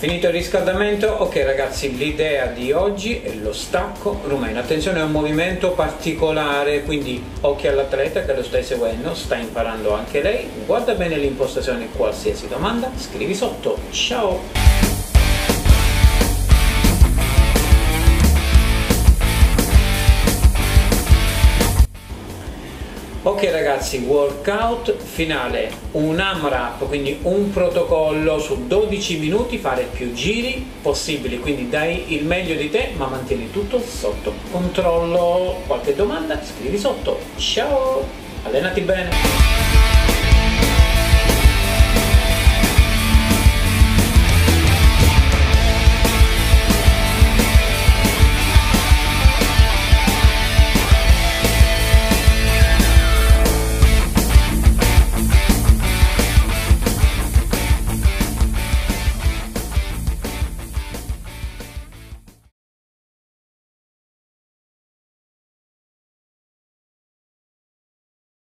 Finito il riscaldamento, ok ragazzi, l'idea di oggi è lo stacco rumeno. Attenzione, è un movimento particolare, quindi occhi all'atleta che lo stai seguendo, sta imparando anche lei. Guarda bene l'impostazione, qualsiasi domanda scrivi sotto. Ciao! Ok ragazzi, workout finale, un AMRAP, quindi un protocollo su 12 minuti, fare più giri possibili, quindi dai il meglio di te ma mantieni tutto sotto controllo. Qualche domanda scrivi sotto. Ciao, allenati bene!